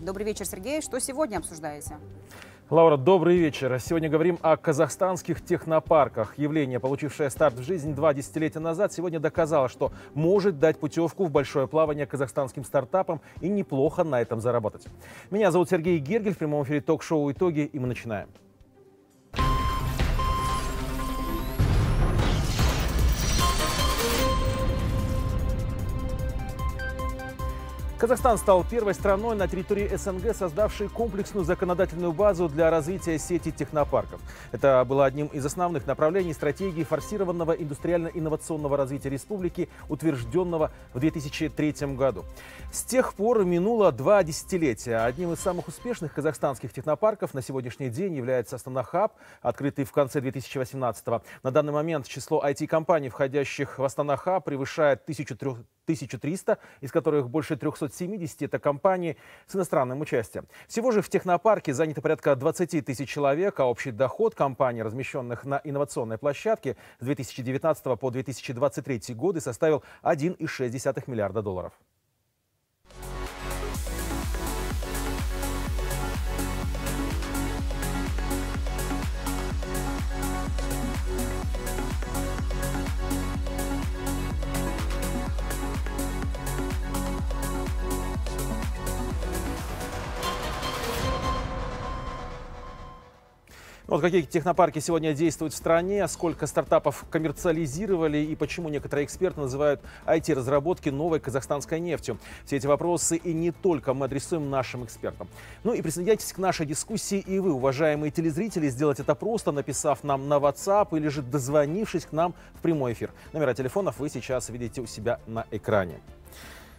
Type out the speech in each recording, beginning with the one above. Добрый вечер, Сергей. Что сегодня обсуждаете? Лаура, добрый вечер. Сегодня говорим о казахстанских технопарках. Явление, получившее старт в жизнь 2 десятилетия назад, сегодня доказало, что может дать путевку в большое плавание казахстанским стартапам и неплохо на этом заработать. Меня зовут Сергей Гергель. В прямом эфире ток-шоу «Итоги», и мы начинаем. Казахстан стал первой страной на территории СНГ, создавшей комплексную законодательную базу для развития сети технопарков. Это было одним из основных направлений стратегии форсированного индустриально-инновационного развития республики, утвержденного в 2003 году. С тех пор минуло 2 десятилетия. Одним из самых успешных казахстанских технопарков на сегодняшний день является Astana Hub, открытый в конце 2018-го. На данный момент число IT-компаний, входящих в Astana Hub, превышает 1300, из которых больше 370 – это компании с иностранным участием. Всего же в технопарке занято порядка 20 тысяч человек, а общий доход компаний, размещенных на инновационной площадке с 2019 по 2023 годы, составил $1,6 миллиарда. Вот какие технопарки сегодня действуют в стране, сколько стартапов коммерциализировали и почему некоторые эксперты называют IT-разработки новой казахстанской нефтью. Все эти вопросы и не только мы адресуем нашим экспертам. Ну и присоединяйтесь к нашей дискуссии и вы, уважаемые телезрители. Сделать это просто, написав нам на WhatsApp или же дозвонившись к нам в прямой эфир. Номера телефонов вы сейчас видите у себя на экране.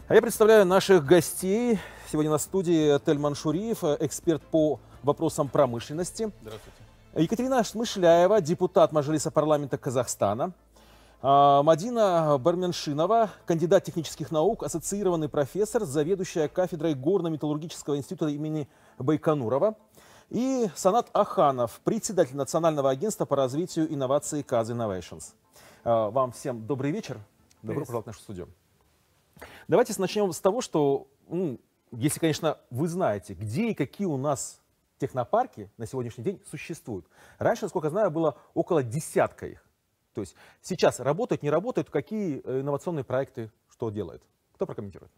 А я представляю наших гостей. Сегодня на студии Тельман Шуриф, эксперт по вопросам промышленности. Здравствуйте. Екатерина Шмышляева, депутат Мажилиса парламента Казахстана. Мадина Барменшинова, кандидат технических наук, ассоциированный профессор, заведующая кафедрой горно-металлургического института имени Байконурова. И Санат Аханов, председатель Национального агентства по развитию инноваций Qazinnovations. Вам всем добрый вечер. Добро пожаловать в нашу студию. Давайте начнем с того, что, если, конечно, вы знаете, где и какие у нас технопарки на сегодняшний день существуют. Раньше, насколько я знаю, было около десятка их. То есть сейчас работают, не работают, какие инновационные проекты что делают? Кто прокомментирует?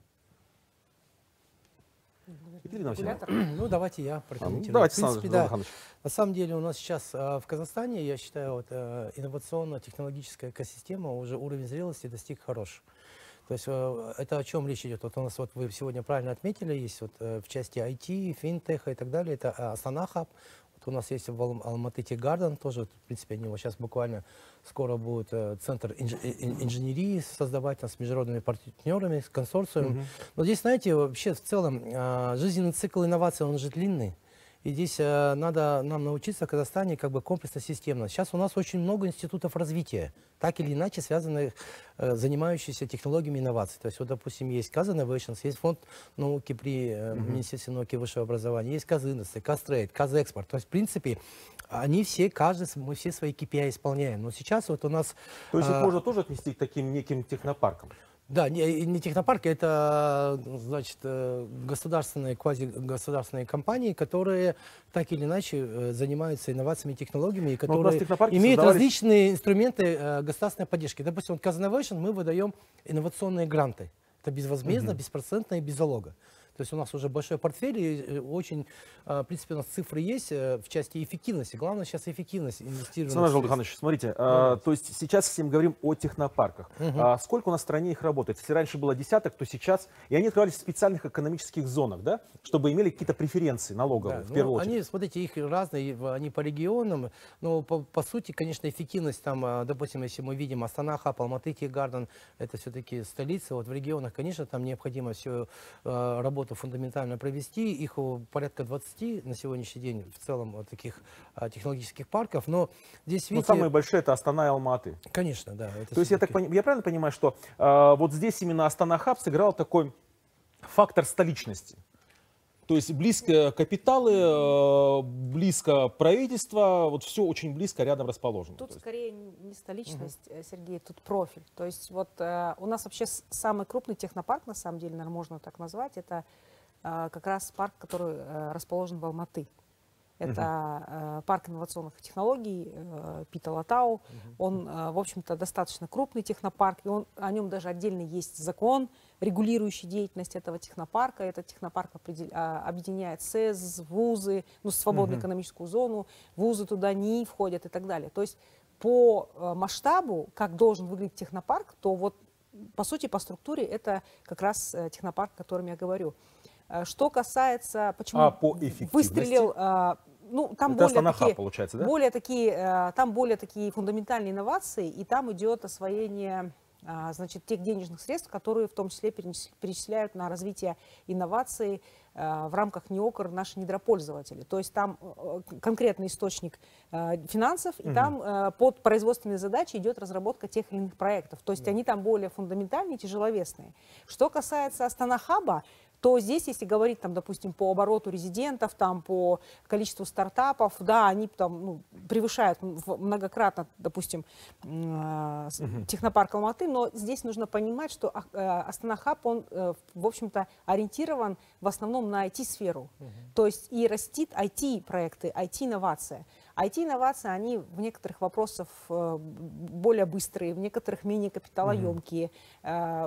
Ну, давайте я прокомментирую. Давайте, в принципе, да. На самом деле у нас сейчас в Казахстане, я считаю, вот, инновационно-технологическая экосистема, уже уровень зрелости достиг хорош. То есть это о чем речь идет? Вот у нас, вот вы сегодня правильно отметили, есть вот в части IT, финтеха и так далее, это Astana Hub. Вот у нас есть в Алматы Tech Garden, тоже, в принципе, они сейчас буквально скоро будут центр инженерии создавать там, с международными партнерами, с консорциумом. Но здесь, знаете, вообще в целом жизненный цикл инноваций, он же длинный. И здесь надо нам научиться в Казахстане как бы комплексно-системно. Сейчас у нас очень много институтов развития, так или иначе связанных, занимающихся технологиями инноваций. То есть, вот, допустим, есть Каз Innovations, есть фонд науки при Министерстве науки и высшего образования, есть Каз Индекс, Каз Трейд, Каз экспорт. То есть, в принципе, они все, каждый, мы все свои KPI исполняем. Но сейчас вот у нас... То есть, это можно тоже отнести к таким неким технопаркам? Да, не технопарки, это, значит, государственные, квазигосударственные компании, которые так или иначе занимаются инновациями и технологиями, и которые имеют различные инструменты государственной поддержки. Допустим, вот Qazinnovation мы выдаем инновационные гранты. Это безвозмездно, беспроцентно и без залога. То есть у нас уже большой портфель, и очень, в принципе, у нас цифры есть в части эффективности. Главное сейчас эффективность инвестирования. Смотрите, то есть сейчас всем говорим о технопарках. Сколько у нас в стране их работает? Если раньше было десяток, то сейчас... И они открывались в специальных экономических зонах, да? Чтобы имели какие-то преференции налоговые, да, в первую очередь. Они, смотрите, их разные, они по регионам. Но по сути, конечно, эффективность там, допустим, если мы видим Astana Hub, Алматы Tech Garden, это все-таки столицы. Вот в регионах, конечно, там необходимо все работать, фундаментально провести. Их порядка 20 на сегодняшний день в целом таких технологических парков. Но здесь, видите... самые большие — это Астана и Алматы. Конечно, да. То есть я правильно понимаю, что вот здесь именно Astana Hub сыграл такой фактор столичности? То есть близко капиталы, близко правительство, вот все очень близко, рядом расположено. Тут скорее не столичность, Сергей, тут профиль. То есть вот у нас вообще самый крупный технопарк, на самом деле, наверное, можно так назвать, это как раз парк, который расположен в Алматы. Это парк инновационных технологий Пита Латау. Он, в общем-то, достаточно крупный технопарк. И о нем даже отдельно есть закон, регулирующий деятельность этого технопарка. Этот технопарк объединяет СЭЗ, вузы, ну, свободную экономическую зону. Вузы туда не входят и так далее. То есть по масштабу, как должен выглядеть технопарк, то вот, по сути, по структуре это как раз технопарк, о котором я говорю. Что касается, почему по выстрелил, ну, там более такие фундаментальные инновации, и там идет освоение, значит, тех денежных средств, которые в том числе перечисляют на развитие инноваций в рамках НИОКР наши недропользователи. То есть там конкретный источник финансов, и там под производственные задачи идет разработка тех или иных проектов. То есть они там более фундаментальные, тяжеловесные. Что касается Astana Hub'а, то здесь, если говорить, там, допустим, по обороту резидентов, там, по количеству стартапов, да, они там, ну, превышают многократно, допустим, технопарк Алматы, но здесь нужно понимать, что Astana Hub, он, в общем-то, ориентирован в основном на IT-сферу, то есть и растит IT-проекты, IT-инновация. IT-инновации, они в некоторых вопросах более быстрые, в некоторых менее капиталоемкие,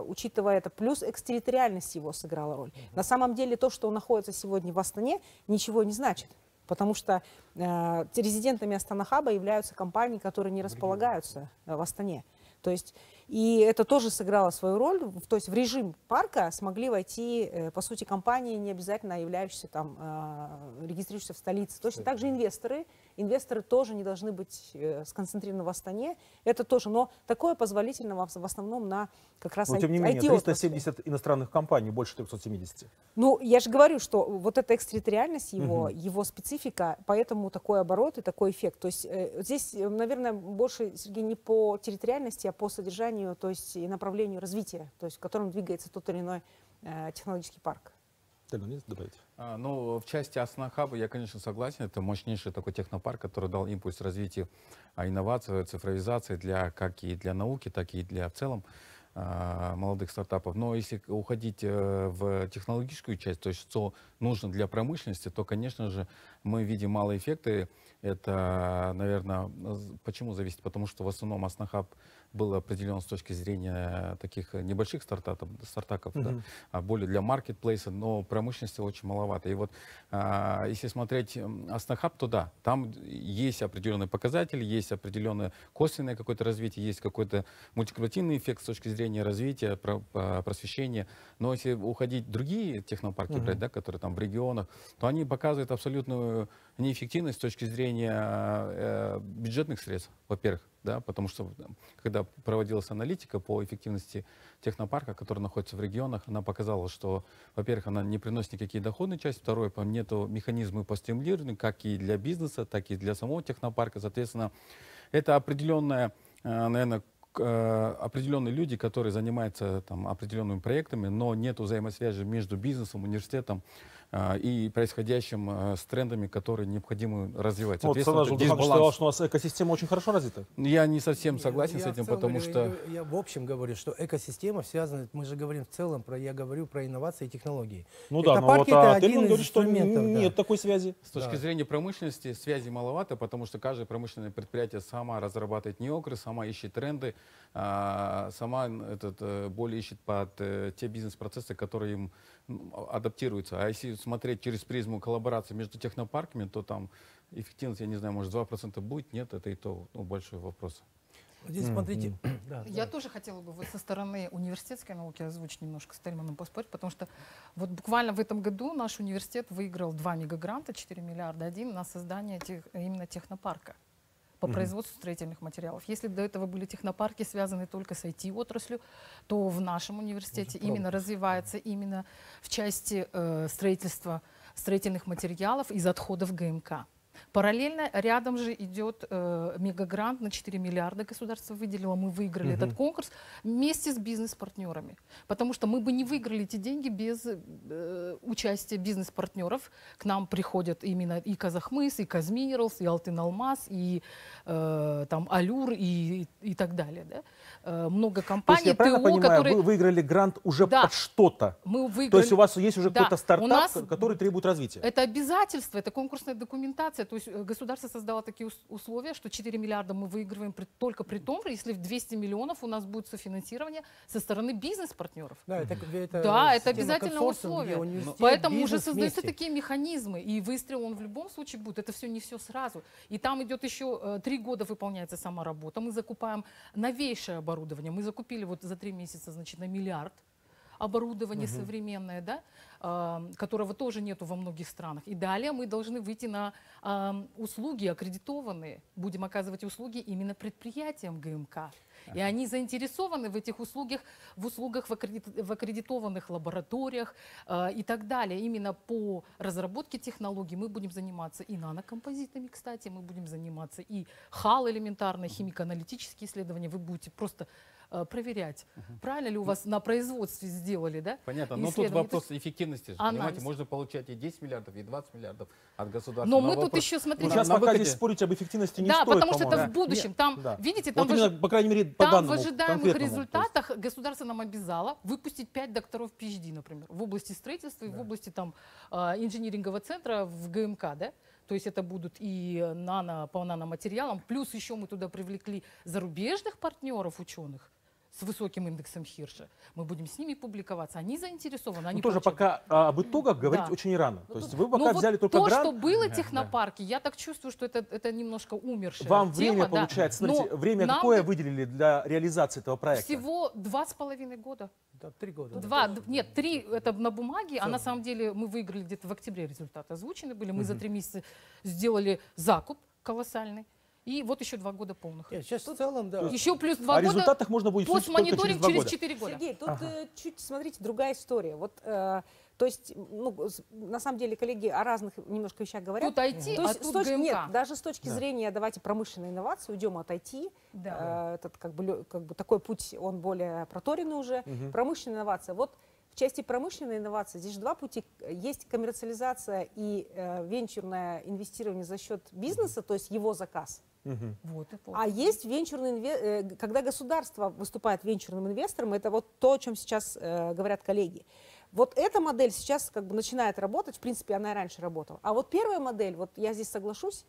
учитывая это. Плюс экстерриториальность его сыграла роль. На самом деле то, что находится сегодня в Астане, ничего не значит. Потому что резидентами Astana Hub'а являются компании, которые не располагаются в Астане. То есть, и это тоже сыграло свою роль. То есть в режим парка смогли войти, по сути, компании, не обязательно являющиеся там, регистрирующиеся в столице. Точно так же инвесторы. Инвесторы тоже не должны быть сконцентрированы в Астане. Это тоже, но такое позволительно в основном на как раз IT-отрасли. Но тем не менее, 370 иностранных компаний, больше 370. Ну, я же говорю, что вот эта экстерриториальность его, его специфика, поэтому такой оборот и такой эффект. То есть здесь, наверное, больше, Сергей, не по территориальности, а по содержанию, то есть и направлению развития, то есть в котором двигается тот или иной технологический парк. Ну, в части Astana Hub'а я, конечно, согласен. Это мощнейший такой технопарк, который дал импульс развитию инноваций, цифровизации для, как и для науки, так и для в целом молодых стартапов. Но если уходить в технологическую часть, то есть что нужно для промышленности, то, конечно же, мы видим малые эффекты. Это, наверное, почему зависит? Потому что в основном Astana Hub был определен с точки зрения таких небольших стартапов, да, более для маркетплейса, но промышленности очень маловато. И вот если смотреть Astana Hub, то да, там есть определенные показатели, есть определенное косвенное какое-то развитие, есть какой-то мультипликативный эффект с точки зрения развития, просвещения. Но если уходить в другие технопарки, брать, да, которые там в регионах, то они показывают абсолютную неэффективность с точки зрения бюджетных средств, во-первых. Да, потому что когда проводилась аналитика по эффективности технопарка, который находится в регионах, она показала, что, во-первых, она не приносит никакие доходные части, второе, нет механизма по стимулированию, как и для бизнеса, так и для самого технопарка. Соответственно, это определенная, наверное, определенные люди, которые занимаются там, определенными проектами, но нет взаимосвязи между бизнесом, университетом и происходящим с трендами, которые необходимо развивать. Вот Санат Аханов сказал, что у нас экосистема очень хорошо развита. Я не совсем согласен с этим, потому что... Я в общем говорю, что экосистема связана, мы же говорим в целом, я говорю про инновации и технологии. Ну да, но вот Тельман говорит, что нет такой связи. С точки зрения промышленности связи маловато, потому что каждое промышленное предприятие сама разрабатывает неокры, сама ищет тренды, сама более ищет под те бизнес-процессы, которые им адаптируются. А если смотреть через призму коллаборации между технопарками, то там эффективность, я не знаю, может 2% будет, нет, это и то, ну, большой вопрос. Здесь смотрите. Я тоже хотела бы вот со стороны университетской науки озвучить немножко с Тельманом поспорить, потому что вот буквально в этом году наш университет выиграл 2 мегагранта, 4 миллиарда один на создание именно технопарка по производству строительных материалов. Если до этого были технопарки, связанные только с IT-отраслью, то в нашем университете именно развивается именно в части строительства строительных материалов из отходов ГМК. Параллельно рядом же идет мегагрант на 4 миллиарда государство выделило. Мы выиграли этот конкурс вместе с бизнес-партнерами. Потому что мы бы не выиграли эти деньги без участия бизнес-партнеров. К нам приходят именно и Казахмыс, и Казминералс, и Алтын Алмаз, и там Алюр, и так далее. Да? Много компаний. То есть, я правильно понимаю, которые... вы выиграли грант уже под что-то? Мы выиграли... То есть у вас есть уже какой-то стартап, который требует развития? Это обязательство, это конкурсная документация. То есть государство создало такие условия, что 4 миллиарда мы выигрываем только при том, если в 200 миллионов у нас будет софинансирование со стороны бизнес-партнеров. Да, это обязательное условие. Поэтому уже создаются такие механизмы. И выстрел он в любом случае будет. Это все не все сразу. И там идет еще 3 года выполняется сама работа. Мы закупаем новейшее оборудование. Мы закупили вот за 3 месяца, значит, на миллиард. Оборудование современное, да, которого тоже нету во многих странах. И далее мы должны выйти на услуги аккредитованные. Будем оказывать услуги именно предприятиям ГМК. И они заинтересованы в этих услугах, в аккредитованных лабораториях и так далее. Именно по разработке технологий мы будем заниматься и нанокомпозитами, кстати, мы будем заниматься и ХАЛ элементарные, химико-аналитические исследования. Вы будете просто проверять, правильно ли у вас на производстве сделали, да? Понятно, но тут вопрос эффективности же, понимаете, можно получать и 10 миллиардов, и 20 миллиардов от государства. Но мы вопрос... тут еще, смотрите... Сейчас пока здесь спорить об эффективности не стоит, потому что это в будущем, там, видите, там, вот именно, по крайней мере, по там данному, в ожидаемых результатах государство нам обязало выпустить 5 докторов PhD, например, в области строительства и в области там инжинирингового центра в ГМК, да? То есть это будут и по наноматериалам, плюс еще мы туда привлекли зарубежных партнеров, ученых, с высоким индексом Хирша. Мы будем с ними публиковаться. Они заинтересованы. Они тоже пока об итогах говорить очень рано. То есть вы пока взяли только грант. То, что было в технопарке, я так чувствую, что это немножко умершее. Вам время, получается, смотрите, время какое выделили для реализации этого проекта? Всего 2,5 года. 3 года. 3 это на бумаге, а на самом деле мы выиграли где-то в октябре, результаты озвучены были. Мы за 3 месяца сделали закуп колоссальный. И вот еще 2 года полных. Сейчас в целом, да. Еще плюс 2 года. О результатах можно будет слушать постмониторинг через 4 года. Сергей, тут чуть, смотрите, другая история. Вот, то есть, ну, на самом деле, коллеги о разных немножко вещах говорят. Тут IT, то есть, даже с точки зрения, давайте промышленной инновации, уйдем от IT. Да. Этот, как бы такой путь, он более проторенный уже. Промышленная инновация. Вот в части промышленной инновации здесь же 2 пути. Есть коммерциализация и венчурное инвестирование за счет бизнеса, то есть его заказ. Вот, а есть венчурный, когда государство выступает венчурным инвестором, это вот то, о чем сейчас говорят коллеги. Вот эта модель сейчас как бы начинает работать, в принципе, она и раньше работала. А вот первая модель, вот я здесь соглашусь,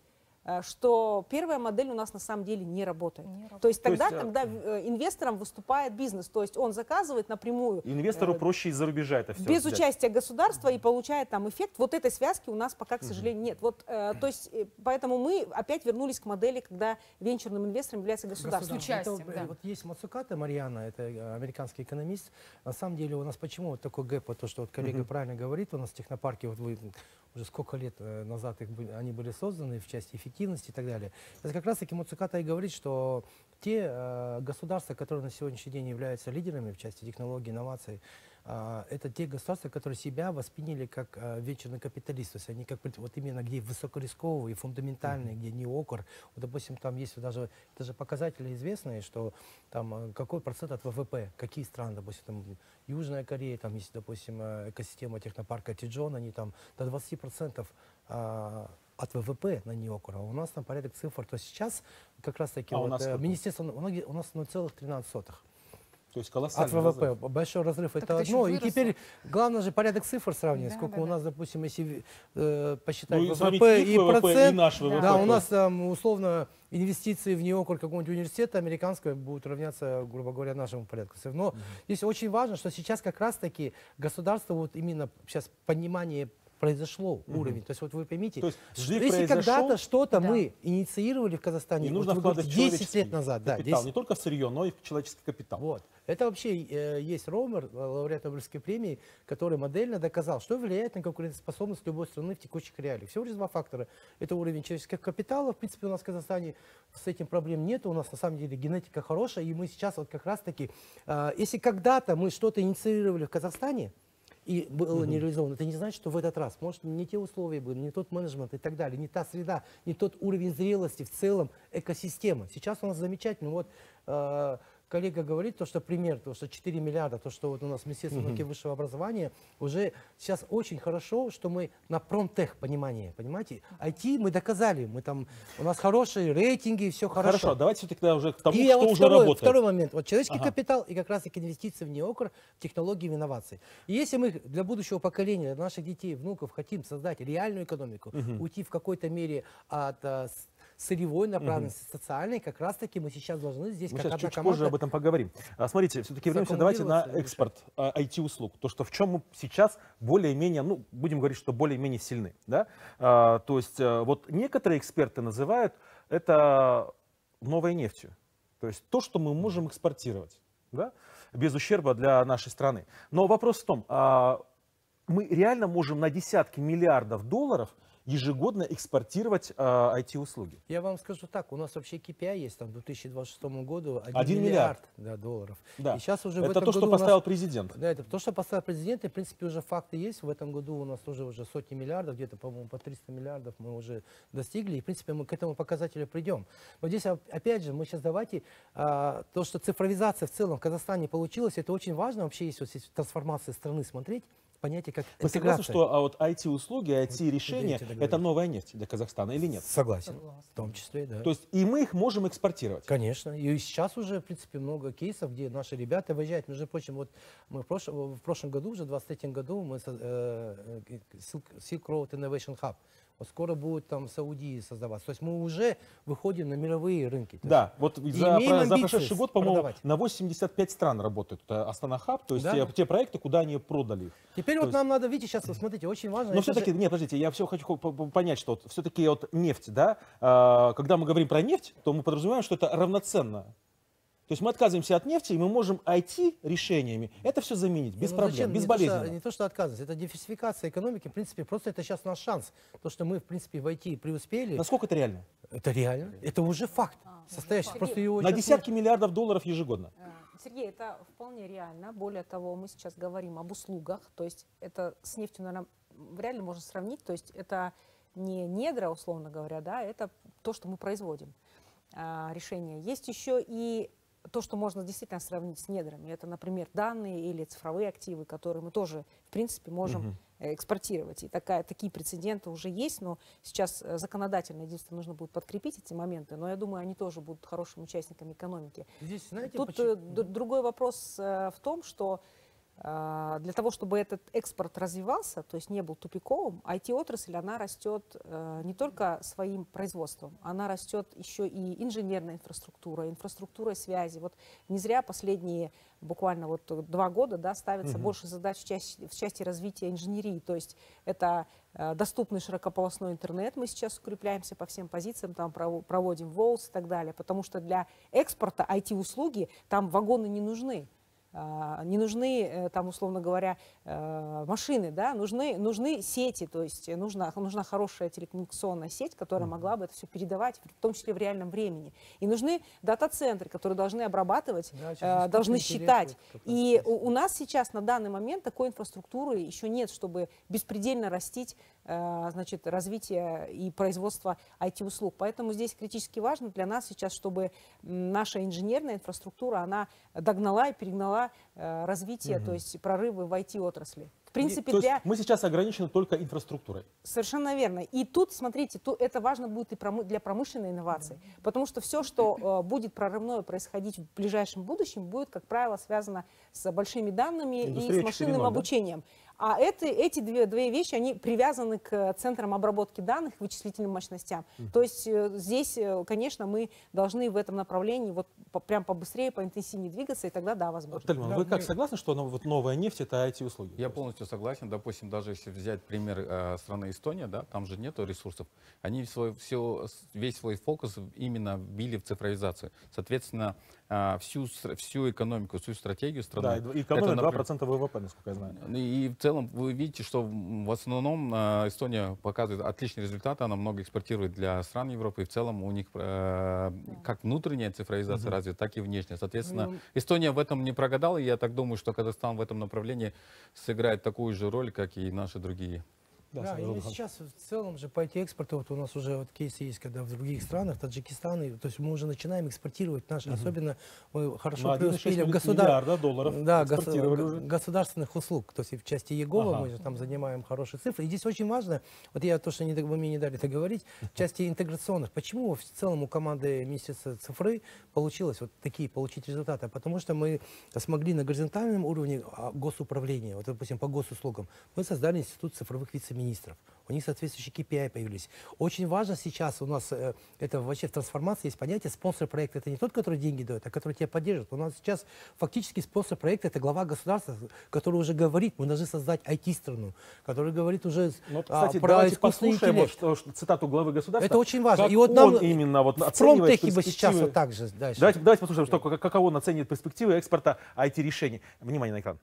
что первая модель у нас на самом деле не работает. То есть тогда, когда инвестором выступает бизнес, то есть он заказывает напрямую. Инвестору проще из-за рубежа это все. Без участия государства и получает там эффект. Вот этой связки у нас пока, к сожалению, нет. Вот, то есть, поэтому мы опять вернулись к модели, когда венчурным инвестором является государство. Вот есть Мацуката Марьяна, это американский экономист. На самом деле у нас почему вот такой гэп, то, что вот коллега правильно говорит, у нас в технопарке вот вы... уже сколько лет назад они были созданы в части эффективности и так далее. Это как раз-таки Мацуката и говорит, что те государства, которые на сегодняшний день являются лидерами в части технологий, инноваций, это те государства, которые себя восприняли как вечерный капиталист. То есть они как вот именно где высокорисковые, фундаментальные, где не окор. Вот, допустим, там есть даже, показатели известные, что там какой процент от ВВП, какие страны, допустим, там, Южная Корея, там есть, допустим, экосистема технопарка Тэджон, они там до 20% от ВВП на неокура. У нас там порядок цифр. То есть сейчас как раз-таки министерство, у нас 0,13. То есть колоссальный от ВВП. Разрыв. Большой разрыв. Так это одно. И теперь главное же порядок цифр сравнивать. Да, сколько у нас, допустим, если посчитать ВВП и процент, и наш ВВП. Да, у нас там условно инвестиции в неокруг какого-нибудь университета американского будут равняться, грубо говоря, нашему порядку. Но здесь очень важно, что сейчас как раз-таки государство, вот именно сейчас понимание произошло уровень. То есть вот вы поймите, если когда-то что-то мы инициировали в Казахстане, нужно вкладывать 10 лет назад. Капитал, не только в сырье, но и в человеческий капитал. Вот. Это вообще есть Ромер, лауреат Нобелевской премии, который модельно доказал, что влияет на конкурентоспособность любой страны в текущих реалиях. Всего лишь 2 фактора. Это уровень человеческого капитала. В принципе, у нас в Казахстане с этим проблем нет. У нас на самом деле генетика хорошая. И мы сейчас вот как раз-таки, если когда-то мы что-то инициировали в Казахстане, и было не реализовано. Это не значит, что в этот раз, может, не те условия были, не тот менеджмент и так далее, не та среда, не тот уровень зрелости в целом экосистемы. Сейчас у нас замечательно. Вот коллега говорит, то, что пример, то, что 4 миллиарда, то, что вот у нас Министерство науки и высшего образования, уже сейчас очень хорошо, что мы на промтех понимание, понимаете? IT мы доказали, мы там, у нас хорошие рейтинги, и все хорошо. Хорошо, давайте все-таки тогда уже к тому, что вот уже работает. Второй момент, вот человеческий капитал и как раз таки инвестиции в неокр, технологии и инновации. И если мы для будущего поколения, для наших детей, внуков хотим создать реальную экономику, уйти в какой-то мере от сырьевой направленности, социальной, как раз-таки мы сейчас должны здесь... Мы сейчас чуть позже об этом поговорим. Смотрите, все-таки вернемся, давайте на экспорт IT-услуг. То, что в чем мы сейчас более-менее, ну, будем говорить, что более-менее сильны. Да? То есть вот некоторые эксперты называют это новой нефтью. То есть то, что мы можем экспортировать, да? Без ущерба для нашей страны. Но вопрос в том, мы реально можем на десятки миллиардов долларов ежегодно экспортировать IT-услуги. Я вам скажу так, у нас вообще KPI есть, там, к 2026 году 1 миллиард долларов. Да. И сейчас уже это то, что поставил президент. Да, это то, что поставил президент, и в принципе уже факты есть. В этом году у нас уже сотни миллиардов, где-то, по-моему, по 300 миллиардов мы уже достигли, и в принципе мы к этому показателю придем. Но здесь, опять же, мы сейчас давайте, то, что цифровизация в целом в Казахстане получилась, это очень важно, вообще есть вот здесь трансформация страны смотреть, понятие как интеграция. Вы согласны, что вот IT-услуги, IT-решения, это новая нефть для Казахстана или нет? Согласен. В том числе, да. То есть и мы их можем экспортировать? Конечно. И сейчас уже, в принципе, много кейсов, где наши ребята выезжают. Между прочим, вот мы в прошлом году, уже в 2023 году, мы Silk Road Innovation Hub. Скоро будут там в Саудии создаваться. То есть мы уже выходим на мировые рынки. Да, вот за прошедший год, по-моему, на 85 стран работает Astana Hub, то есть те проекты, куда они продали. Теперь вот нам надо, видите, сейчас, смотрите, очень важно... Но все-таки, нет, подождите, я все хочу понять, что все-таки вот нефть, да, когда мы говорим про нефть, то мы подразумеваем, что это равноценно. То есть мы отказываемся от нефти, и мы можем IT-решениями это все заменить без проблем, безболезненно. Не то, что отказываться, это диверсификация экономики, в принципе, просто это сейчас наш шанс. То, что мы, в принципе, в IT преуспели. Насколько это реально? Это реально, это уже факт, состоящий. Просто его на десятки миллиардов долларов ежегодно. Сергей, это вполне реально. Более того, мы сейчас говорим об услугах, то есть это с нефтью, наверное, реально можно сравнить. То есть это не недра, условно говоря, да, это то, что мы производим, решение. Есть еще и... То, что можно действительно сравнить с недрами, это, например, данные или цифровые активы, которые мы тоже, в принципе, можем экспортировать. И такие прецеденты уже есть, но сейчас законодательно единственно нужно будет подкрепить эти моменты, но я думаю, они тоже будут хорошими участниками экономики. Здесь, знаете, тут другой вопрос в том, что для того, чтобы этот экспорт развивался, то есть не был тупиковым, IT-отрасль, она растет не только своим производством, она растет еще и инженерная инфраструктура, инфраструктура связи. Вот не зря последние буквально вот 2 года, да, ставится больше задач в части развития инженерии, то есть это доступный широкополосной интернет, мы сейчас укрепляемся по всем позициям, там проводим волс и так далее, потому что для экспорта IT-услуги там вагоны не нужны. Не нужны, там, условно говоря, машины, да? нужны сети, то есть нужна хорошая телекоммуникационная сеть, которая могла бы это все передавать, в том числе в реальном времени. И нужны дата-центры, которые должны обрабатывать, да, должны считать. И у нас сейчас на данный момент такой инфраструктуры еще нет, чтобы беспредельно растить, значит, развитие и производство IT-услуг. Поэтому здесь критически важно для нас сейчас, чтобы наша инженерная инфраструктура, она догнала и перегнала развитие, то есть прорывы в IT-отрасли. В принципе, мы сейчас ограничены только инфраструктурой. Совершенно верно. И тут, смотрите, это важно будет и для промышленной инновации, потому что все, что будет прорывное происходить в ближайшем будущем, будет, как правило, связано с большими данными и с машинным обучением. А эти две вещи, они привязаны к центрам обработки данных, вычислительным мощностям. То есть здесь, конечно, мы должны в этом направлении вот прям побыстрее, поинтенсивнее двигаться, и тогда, да, возможно. Тельман, вы как согласны, что вот новая нефть — это IT-услуги? Я полностью согласен. Допустим, даже если взять пример страны Эстония, да, там же нету ресурсов. Они весь свой фокус именно вбили в цифровизацию. Соответственно, всю экономику, всю стратегию страны... Да, и экономия 2% ВВП, насколько я знаю. И целом вы видите, что в основном Эстония показывает отличные результаты, она много экспортирует для стран Европы, и в целом у них как внутренняя цифровизация развита, так и внешняя. Соответственно, Эстония в этом не прогадала, и я так думаю, что Казахстан в этом направлении сыграет такую же роль, как и наши другие. Да, и сейчас в целом же по IT-экспорту, вот у нас уже вот кейсы есть, когда в других странах, Таджикистан, и, то есть мы уже начинаем экспортировать наши, особенно мы хорошо преуспели в $1,6 миллиарда да, государственных услуг, то есть в части ЕГОВа мы же там занимаем хорошие цифры. И здесь очень важно, вот я то, что вы мне не дали это говорить, в части интеграционных, почему в целом у команды Министерства цифры получилось вот такие получить результаты, потому что мы смогли на горизонтальном уровне госуправления, вот допустим по госуслугам, мы создали институт цифровых вице-министров. У них соответствующие KPI появились. Очень важно сейчас у нас, это вообще в трансформации есть понятие спонсор проекта. Это не тот, который деньги дает, а который тебя поддержит. У нас сейчас фактически спонсор проекта — это глава государства, который уже говорит, мы должны создать IT-страну, который говорит уже про искусственный интеллект. Что, цитату главы государства. Это очень важно. И вот нам именно вот в промтехе бы сейчас вот так же. Дальше. Давайте послушаем, что, каково он оценивает перспективы экспорта IT-решений. Внимание на экран.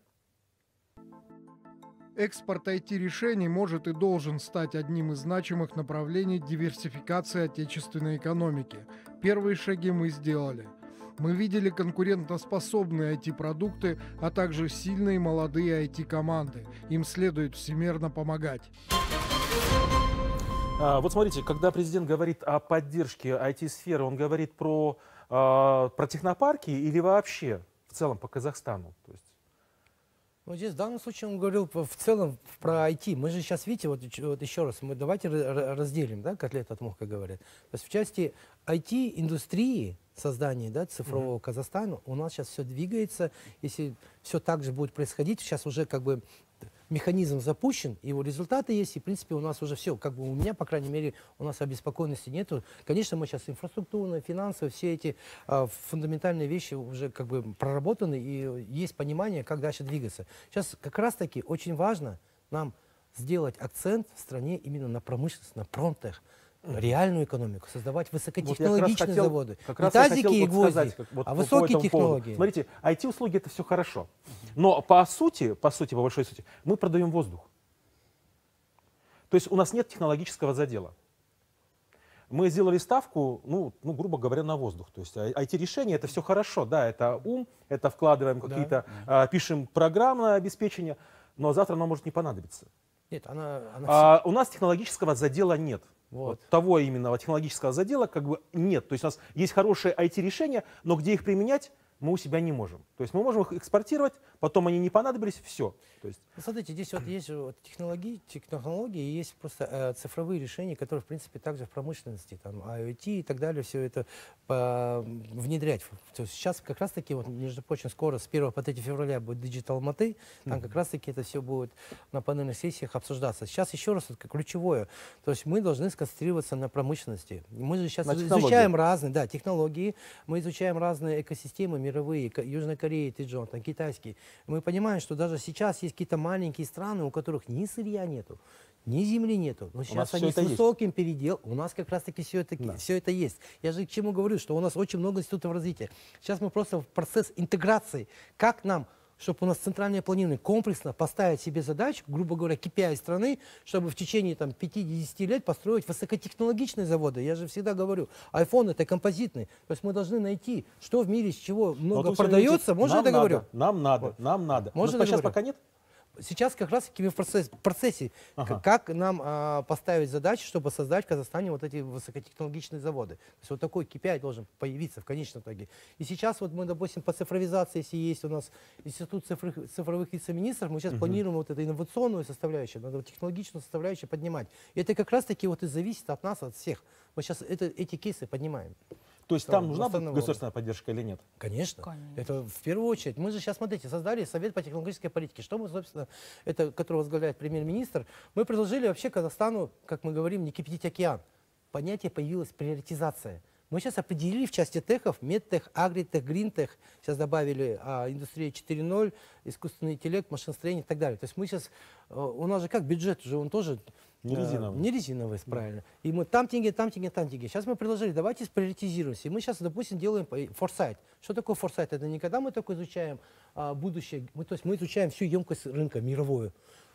Экспорт IT-решений может и должен стать одним из значимых направлений диверсификации отечественной экономики. Первые шаги мы сделали. Мы видели конкурентоспособные IT-продукты, а также сильные молодые IT-команды. Им следует всемерно помогать. Вот смотрите, когда президент говорит о поддержке IT-сферы, он говорит про технопарки или вообще в целом по Казахстану? То есть... Ну, здесь в данном случае он говорил в целом про IT. Мы же сейчас, видите, вот еще раз, мы давайте разделим, да, котлет от мух, как говорят. То есть в части IT-индустрии, создания, да, цифрового Казахстана, у нас сейчас все двигается. Если все так же будет происходить, сейчас уже как бы механизм запущен, его результаты есть, и в принципе у нас уже все, как бы у меня, по крайней мере, у нас обеспокоенности нету. Конечно, мы сейчас инфраструктурно, финансово, все эти фундаментальные вещи уже как бы проработаны, и есть понимание, как дальше двигаться. Сейчас как раз-таки очень важно нам сделать акцент в стране именно на промышленность, на промтех, реальную экономику, создавать высокотехнологичные заводы, не тазики и гвозди, а высокие технологии. Смотрите, IT-услуги — это все хорошо, но по большой сути, мы продаем воздух. То есть у нас нет технологического задела. Мы сделали ставку, ну, грубо говоря, на воздух. То есть IT-решения — это все хорошо, да, это ум, это вкладываем какие-то, пишем программное обеспечение, но завтра оно может не понадобиться. Нет, у нас технологического задела нет. Вот. Того именно технологического задела как бы нет. То есть у нас есть хорошие IT-решения, но где их применять, мы у себя не можем. То есть мы можем их экспортировать, потом они не понадобились, все. То есть... Ну, смотрите, здесь вот есть вот технологии, есть просто цифровые решения, которые, в принципе, также в промышленности, там, IoT и так далее, все это внедрять. То есть сейчас как раз-таки, вот, между прочим, скоро с 1 по 3 февраля будет Digital Алматы, там как раз-таки это все будет на панельных сессиях обсуждаться. Сейчас еще раз вот, ключевое, то есть мы должны сконцентрироваться на промышленности. Мы же сейчас изучаем разные технологии, мы изучаем разные экосистемы мировые, Южная Корея, Тэджон, там, китайские. Мы понимаем, что даже сейчас есть какие-то маленькие страны, у которых ни сырья нету, ни земли нету. Но сейчас они с высоким переделом. У нас как раз-таки все это есть. Я же к чему говорю, что у нас очень много институтов развития. Сейчас мы просто в процесс интеграции. Как нам, чтобы у нас центральное планирование комплексно поставить себе задачу, грубо говоря, KPI страны, чтобы в течение 5-10 лет построить высокотехнологичные заводы. Я же всегда говорю, iPhone — это композитный. То есть мы должны найти, что в мире, с чего много продается. Можно я договорю? Нам надо. Можно сейчас пока нет? Сейчас как раз мы в процессе, как нам поставить задачу, чтобы создать в Казахстане вот эти высокотехнологичные заводы. То есть вот такой KPI должен появиться в конечном итоге. И сейчас вот мы, допустим, по цифровизации, если есть у нас институт цифровых вице-министров, мы сейчас планируем вот эту инновационную составляющую, надо технологичную составляющую поднимать. И это как раз-таки вот и зависит от нас, от всех. Мы сейчас эти кейсы поднимаем. То есть там нужна государственная поддержка или нет? Конечно. Это в первую очередь. Мы же сейчас, смотрите, создали Совет по технологической политике. Что мы, собственно, это, который возглавляет премьер-министр, мы предложили вообще Казахстану, как мы говорим, не кипятить океан. Понятие появилось — приоритизация. Мы сейчас определили в части техов, медтех, агритех, гринтех, сейчас добавили индустрия 4.0, искусственный интеллект, машиностроение и так далее. То есть мы сейчас, у нас же как бюджет уже, он тоже... Не резиновый. Не резиновый, правильно. И мы там деньги, там деньги, там деньги. Сейчас мы предложили, давайте сприоритизируемся. И мы сейчас, допустим, делаем форсайт. Что такое форсайт? Это не когда мы только изучаем будущее, то есть мы изучаем всю емкость рынка мировую.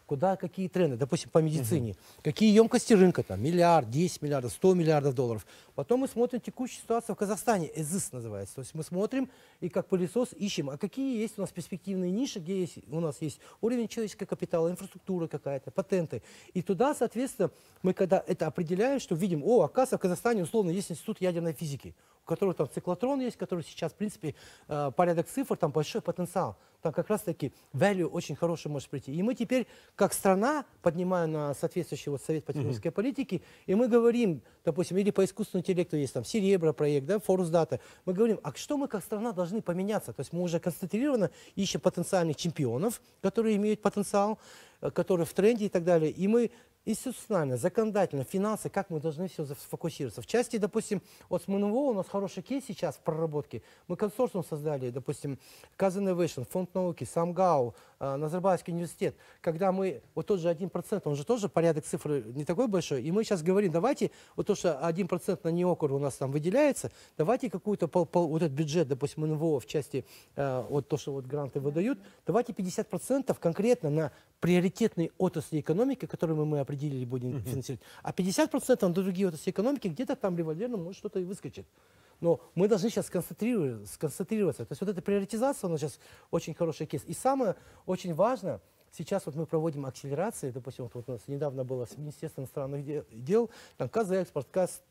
куда какие тренды, допустим, по медицине, какие емкости рынка, там, миллиард, 10 миллиардов, 100 миллиардов долларов. Потом мы смотрим текущую ситуацию в Казахстане, ЭЗИС называется, то есть мы смотрим и как пылесос ищем, а какие есть у нас перспективные ниши, где есть, у нас есть уровень человеческого капитала, инфраструктура какая-то, патенты. И туда, соответственно, мы когда это определяем, что видим, о, оказывается, в Казахстане условно есть институт ядерной физики, у которого там циклотрон есть, который сейчас, в принципе, порядок цифр, там большой потенциал. Там как раз-таки value очень хороший может прийти. И мы теперь, как страна, поднимаем на соответствующий вот совет по технической политике, и мы говорим, допустим, или по искусственному интеллекту есть там Серебро проект, да, Форус Дата, мы говорим, а что мы как страна должны поменяться? То есть мы уже концентрированно ищем потенциальных чемпионов, которые имеют потенциал, которые в тренде и так далее. И мы институционально, законодательно, финансы, как мы должны все сфокусироваться. В части, допустим, от МНВО у нас хороший кейс сейчас в проработке. Мы консорциум создали, допустим, Qazinnovations, Фонд науки, СамГАУ, Назарбаевский университет. Когда мы, вот тот же 1%, он же тоже порядок цифры не такой большой, и мы сейчас говорим, давайте, вот то, что 1% на неокур у нас там выделяется, давайте какую-то, вот этот бюджет, допустим, МНВО в части, вот то, что вот гранты выдают, давайте 50% конкретно на приоритетные отрасли экономики, которые мы определили, будем финансировать, а 50% на другие отрасли экономики, где-то там револьверно может что-то и выскочит. Но мы должны сейчас сконцентрироваться. То есть вот эта приоритизация, она сейчас очень хороший кейс. И самое очень важное, сейчас вот мы проводим акселерации, допустим, вот у нас недавно было с Министерством иностранных дел, там КазЭкспорт,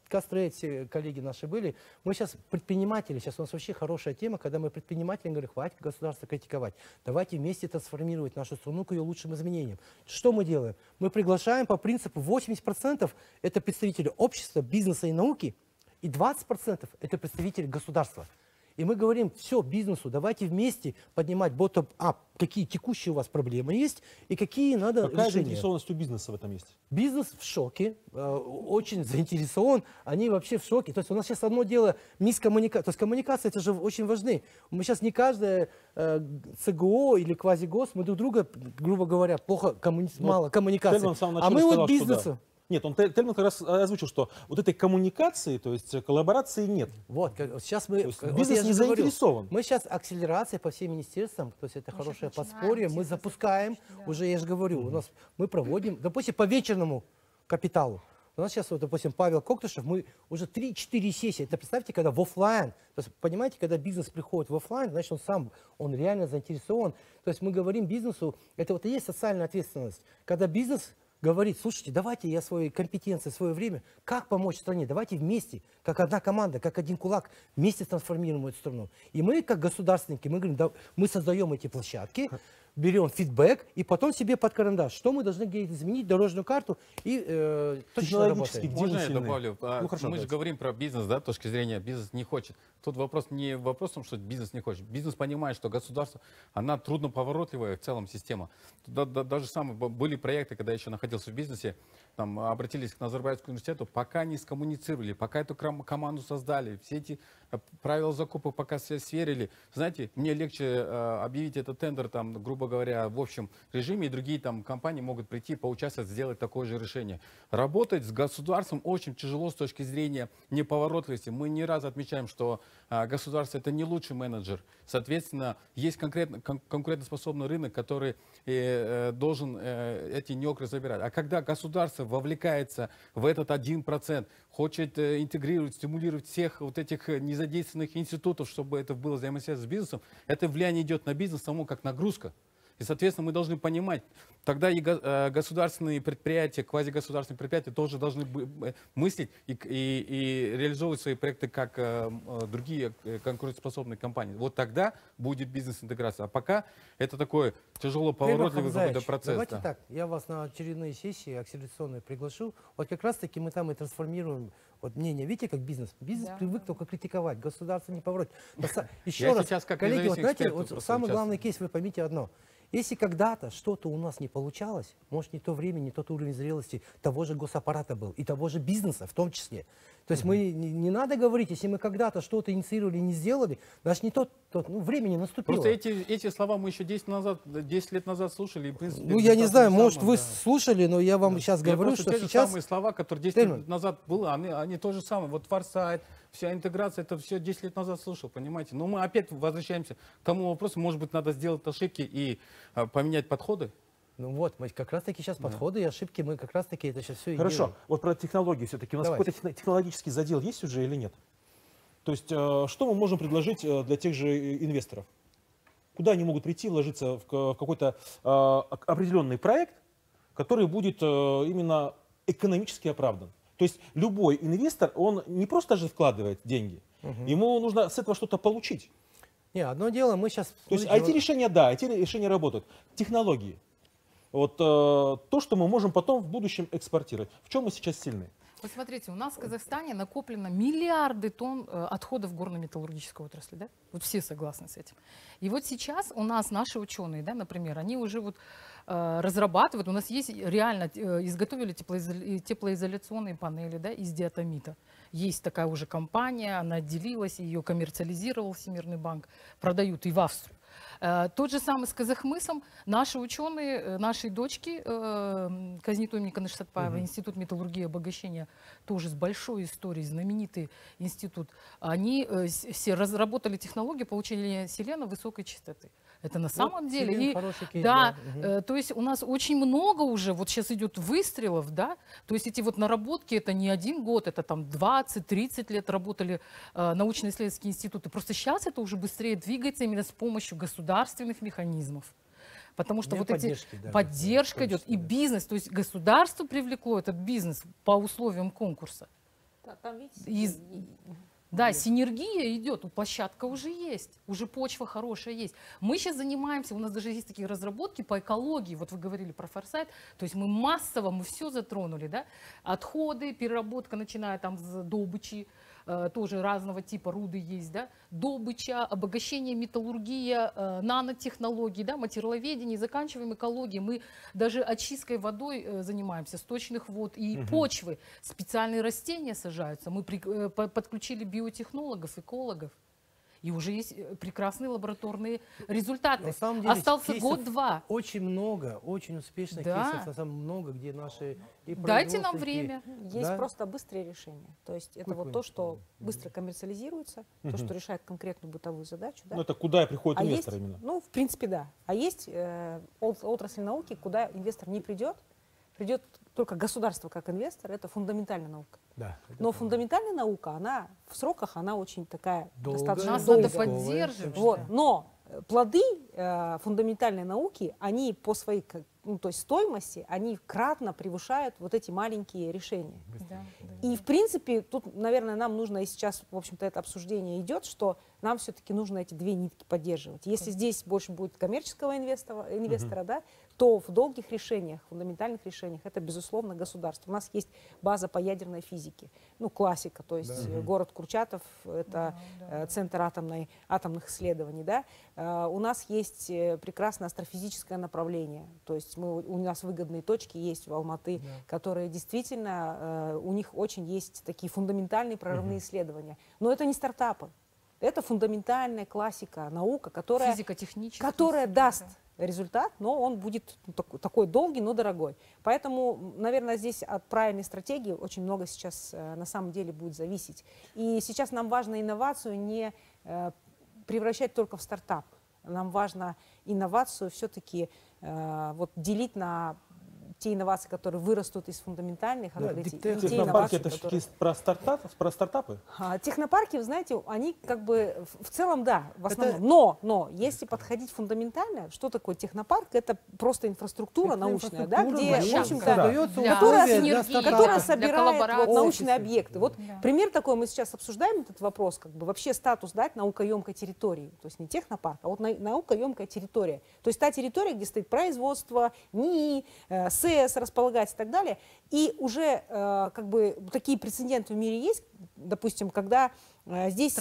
Кастрейд, все коллеги наши были. Мы сейчас предприниматели, сейчас у нас вообще хорошая тема, когда мы предприниматели говорим, хватит государство критиковать, давайте вместе трансформировать нашу страну к ее лучшим изменениям. Что мы делаем? Мы приглашаем по принципу 80% это представители общества, бизнеса и науки, и 20% это представители государства. И мы говорим, все, бизнесу, давайте вместе поднимать bottom-up, какие текущие у вас проблемы есть и какие надо решения. Какая заинтересованность у бизнеса в этом есть? Бизнес в шоке, очень заинтересован, они вообще в шоке. То есть у нас сейчас одно дело, мискоммуникация, то есть коммуникация, это же очень важны. Мы сейчас не каждое ЦГО или квазигос, мы друг друга, грубо говоря, плохо, мало коммуникации. А мы вот бизнесу. Нет, он Тельман как раз озвучил, что вот этой коммуникации, то есть коллаборации нет. Вот, сейчас мы... Бизнес не заинтересован. Мы сейчас акселерация по всем министерствам, то есть это хорошее подспорье, мы запускаем, уже я же говорю, у нас мы проводим, допустим, по вечерному капиталу. У нас сейчас, вот, допустим, Павел Коктышев, мы уже 3-4 сессии. Это представьте, когда в офлайн, то есть, понимаете, когда бизнес приходит в офлайн, значит, он сам, он реально заинтересован. То есть мы говорим бизнесу, это вот и есть социальная ответственность. Когда бизнес... говорит, слушайте, давайте я свои компетенции, свое время, как помочь стране, давайте вместе, как одна команда, как один кулак, вместе трансформируем эту страну. И мы, как государственники, мы говорим, да, мы создаем эти площадки, берем фидбэк и потом себе под карандаш, что мы должны изменить, дорожную карту и точно работаем. Можно я добавлю? Ну, хорошо, мы же говорим про бизнес, да, с точки зрения бизнес не хочет. Тут вопрос не вопросом, что бизнес не хочет. Бизнес понимает, что государство, она трудноповоротливая в целом система. Даже самые были проекты, когда я еще находился в бизнесе, там обратились к Назарбаевскому университету, пока не скоммуницировали, пока эту команду создали, все эти правила закупок пока сверили. Знаете, мне легче объявить этот тендер, там, грубо говоря, в общем режиме, и другие там компании могут прийти, поучаствовать, сделать такое же решение. Работать с государством очень тяжело с точки зрения неповоротливости. Мы не раз отмечаем, что государство это не лучший менеджер. Соответственно, есть конкурентоспособный рынок, который должен эти неокры забирать. А когда государство вовлекается в этот 1%, хочет интегрировать, стимулировать всех вот этих незадействованных институтов, чтобы это было взаимосвязано с бизнесом, это влияние идет на бизнес само как нагрузка. И, соответственно, мы должны понимать, тогда и государственные предприятия, квазигосударственные предприятия тоже должны мыслить и реализовывать свои проекты, как другие конкурентоспособные компании. Вот тогда будет бизнес-интеграция. А пока это такой тяжело поворотливый процесс. Давайте так, я вас на очередные сессии акселерационные приглашу. Вот как раз-таки мы там и трансформируем вот мнение. Видите, как бизнес? Бизнес привык только критиковать, государство не поворотит. Еще раз, коллеги, вот знаете, самый главный кейс, вы поймите одно. Если когда-то что-то у нас не получалось, может, не то время, не тот уровень зрелости того же госаппарата был, и того же бизнеса в том числе. То есть мы, не надо говорить, если мы когда-то что-то инициировали и не сделали, значит, не тот времени наступило. Просто эти слова мы еще 10 лет назад слушали. И, в принципе, ну, я не знаю, может, вы слушали, но я вам сейчас говорю, что сейчас... Те же самые слова, которые 10 лет назад были, они то же самое. Вот форсайт, вся интеграция, это все 10 лет назад слушал, понимаете? Но мы опять возвращаемся к тому вопросу, может быть, надо сделать ошибки и поменять подходы? Ну вот, мы как раз-таки сейчас подходы и ошибки, мы как раз-таки это сейчас все и делаем. Хорошо, вот про технологии все-таки. У нас какой-то технологический задел есть уже или нет? То есть, что мы можем предложить для тех же инвесторов? Куда они могут прийти, вложиться в какой-то определенный проект, который будет именно экономически оправдан? То есть, любой инвестор, он не просто же вкладывает деньги, ему нужно с этого что-то получить. Не, одно дело, мы сейчас... То есть, IT-решения, да, IT-решения работают. Технологии. Вот то, что мы можем потом в будущем экспортировать. В чем мы сейчас сильны? Вот смотрите, у нас в Казахстане накоплено миллиарды тонн отходов горно-металлургической отрасли, да? Вот все согласны с этим. И вот сейчас у нас наши ученые, да, например, они уже вот разрабатывают, у нас есть реально, изготовили теплоизоляционные панели, да, из диатомита. Есть такая уже компания, она делилась, ее коммерциализировал Всемирный банк, продают и в Австрию. Тот же самый с Казахмысом. Наши ученые, наши дочки, Казниту имени Каныш Сатпаева, Институт металлургии и обогащения, тоже с большой историей, знаменитый институт, они все разработали технологию получения селена высокой частоты. Это на самом деле. И, кейс, да, то есть у нас очень много уже, вот сейчас идет выстрелов, да, то есть эти вот наработки, это не один год, это там 20-30 лет работали научно-исследовательские институты. Просто сейчас это уже быстрее двигается именно с помощью государственных механизмов. Потому что вот эти поддержка идет, и бизнес, то есть государство привлекло этот бизнес по условиям конкурса. Да, там, видите, да, синергия идет, площадка уже есть, уже почва хорошая есть. Мы сейчас занимаемся, у нас даже есть такие разработки по экологии, вот вы говорили про форсайт, то есть мы массово, мы все затронули, да, отходы, переработка, начиная там с добычи, тоже разного типа руды есть, да, добыча, обогащение, металлургия, нанотехнологии, да, материаловедение, заканчиваем экологией. Мы даже очисткой водой занимаемся, сточных вод и почвы. Специальные растения сажаются. Мы подключили биотехнологов, экологов. И уже есть прекрасные лабораторные результаты. На самом деле, остался год-два. Очень много, очень успешных кейсов, там много, где наши... Дайте нам время. Есть просто быстрые решения. То есть это вот то, что быстро коммерциализируется, то, что решает конкретную бытовую задачу. Да? Ну это куда приходит инвестор именно? Ну, в принципе, да. А есть отрасль науки, куда инвестор не придет. Придет только государство как инвестор, это фундаментальная наука. Да, но фундаментальная наука, она в сроках, она очень такая достаточно долгая. Вот. Но плоды фундаментальной науки, они по своей, ну, то есть стоимости, они кратно превышают вот эти маленькие решения. Да, и в принципе, тут, наверное, нам нужно, и сейчас, в общем-то, это обсуждение идет, что нам все-таки нужно эти две нитки поддерживать. Если здесь больше будет коммерческого инвестора, да, то в долгих решениях, фундаментальных решениях, это, безусловно, государство. У нас есть база по ядерной физике, ну, классика, то есть город Курчатов, это центр атомных исследований, да. У нас есть прекрасное астрофизическое направление, то есть у нас выгодные точки есть в Алматы, которые действительно, у них очень есть такие фундаментальные прорывные исследования. Но это не стартапы, это фундаментальная классика, наука, которая, даст результат, но он будет такой долгий, но дорогой. Поэтому, наверное, здесь от правильной стратегии очень много сейчас на самом деле будет зависеть. И сейчас нам важно инновацию не превращать только в стартап. Нам важно инновацию все-таки вот делить на те инновации, которые вырастут из фундаментальных. Да, технопарки — это которые... про стартапы? Технопарки, вы знаете, они как бы в целом, да, в основном. Это... Но если подходить фундаментально, что такое технопарк? Это просто инфраструктура научная, да, где, в общем-то, которая собирает вот научные объекты. Вот пример такой, мы сейчас обсуждаем этот вопрос, как бы вообще статус дать наукоемкой территории. То есть не технопарк, а вот наукоемкая территория. То есть та территория, где стоит производство, НИИ, располагать и так далее. И уже как бы такие прецеденты в мире есть, допустим, когда здесь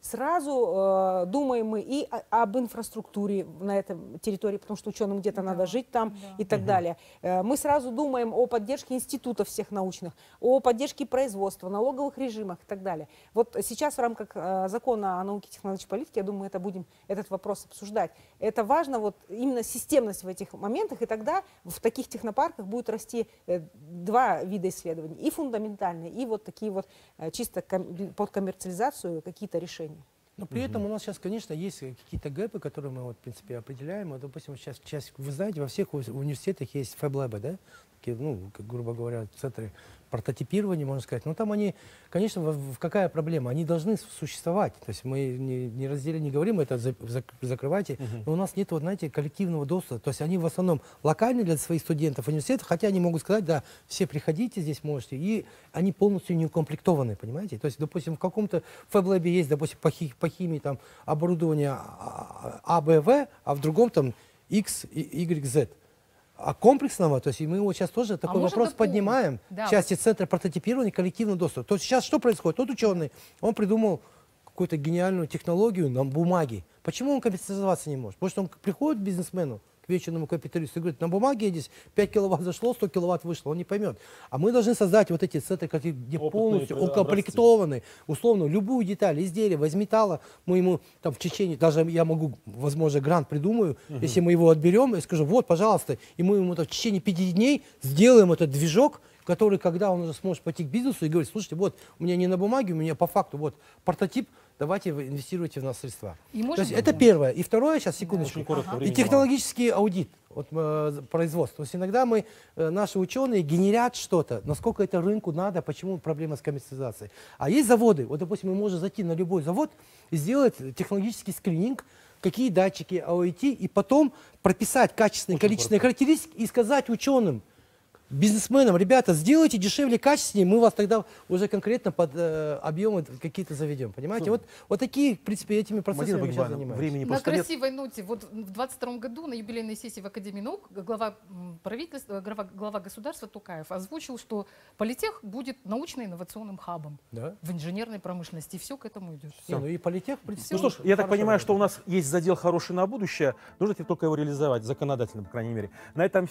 сразу думаем мы и об инфраструктуре на этой территории, потому что ученым где-то надо жить там и так далее. Мы сразу думаем о поддержке институтов всех научных, о поддержке производства, налоговых режимах и так далее. Вот сейчас в рамках закона о науке, технологии и политике, я думаю, это будем этот вопрос обсуждать. Это важно, вот именно системность в этих моментах, и тогда в таких технопарках будут расти два вида исследований, и фундаментальные, и вот такие вот чисто под коммерциализацию какие-то решения. Но при этом у нас сейчас, конечно, есть какие-то гэпы, которые мы, вот, в принципе, определяем. Вот, допустим, сейчас часть, вы знаете, во всех университетах есть фэблэбы, да? Такие, ну, грубо говоря, центры прототипирования, можно сказать. Но там они, конечно, какая проблема? Они должны существовать. То есть мы не разделим, не говорим, это закрывайте. Но у нас нет, вот, знаете, коллективного доступа. То есть они в основном локальны для своих студентов университетов, хотя они могут сказать, да, все приходите, здесь можете. И они полностью не укомплектованы, понимаете? То есть, допустим, в каком-то фэблэбе есть, допустим, по химии там оборудование АБВ, а в другом там X, Y, Z. А комплексного, то есть мы его сейчас тоже такой вопрос поднимаем, да, в части центра прототипирования коллективного доступа. То есть сейчас что происходит? Вот ученый, он придумал какую-то гениальную технологию на бумаге. Почему он капитализоваться не может? Потому что он приходит к бизнесмену, к вечному капиталисту, и говорит, на бумаге здесь 5 киловатт зашло, 100 киловатт вышло, он не поймет. А мы должны создать вот эти центры, где полностью укомплектованы, условно, любую деталь, изделие, из металла, мы ему там в течение, даже я могу, возможно, грант придумаю, если мы его отберем, я скажу, вот, пожалуйста, и мы ему там, в течение 5 дней сделаем этот движок, который, когда он уже сможет пойти к бизнесу и говорить, слушайте, вот, у меня не на бумаге, у меня по факту, вот, прототип, давайте вы инвестируйте в нас средства. То есть это первое. И второе, сейчас, секундочку, и технологический аудит от производства. То есть иногда мы, наши ученые генерят что-то, насколько это рынку надо, почему проблема с коммерциализацией. А есть заводы, вот, допустим, мы можем зайти на любой завод и сделать технологический скрининг, какие датчики, АОИТ, и потом прописать качественные, количественные характеристики и сказать ученым, бизнесменам, ребята, сделайте дешевле, качественнее, мы вас тогда уже конкретно под объемы какие-то заведем. Понимаете? Вот такие, в принципе, этими процессами мы сейчас занимаемся. На красивой ноте. Вот в 22 году на юбилейной сессии в Академии наук глава государства Тукаев озвучил, что политех будет научно-инновационным хабом, да, в инженерной промышленности. И все к этому идет. Все. Ну и политех, в принципе, ну что ж, я так понимаю, что у нас есть задел хороший на будущее. Нужно только его реализовать законодательно, по крайней мере. На этом все.